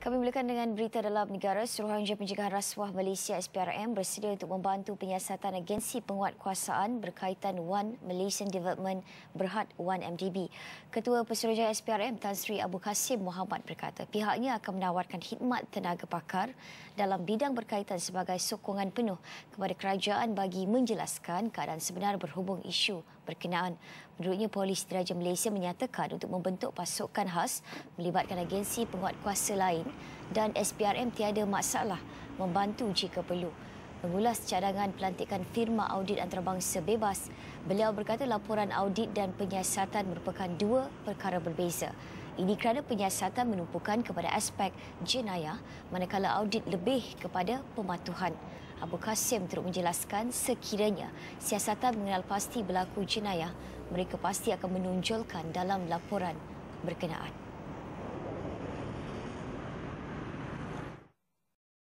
Kami mulakan dengan berita dalam negara. Suruhanjaya Pencegahan Rasuah Malaysia SPRM bersedia untuk membantu penyiasatan agensi penguatkuasaan berkaitan 1 Malaysia Development Berhad 1MDB. Ketua Pesuruhjaya SPRM Tan Sri Abu Kassim Mohamed berkata pihaknya akan menawarkan khidmat tenaga pakar dalam bidang berkaitan sebagai sokongan penuh kepada kerajaan bagi menjelaskan keadaan sebenar berhubung isu berkenaan. Menurutnya, Polis Diraja Malaysia menyatakan untuk membentuk pasukan khas melibatkan agensi penguatkuasa lain dan SPRM tiada masalah membantu jika perlu. Mengulas cadangan pelantikan firma audit antarabangsa bebas, beliau berkata laporan audit dan penyiasatan merupakan dua perkara berbeza. Ini kerana penyiasatan menumpukan kepada aspek jenayah, manakala audit lebih kepada pematuhan. Abu Kassim turut menjelaskan sekiranya siasatan mengenal pasti berlaku jenayah, mereka pasti akan menonjolkan dalam laporan berkenaan.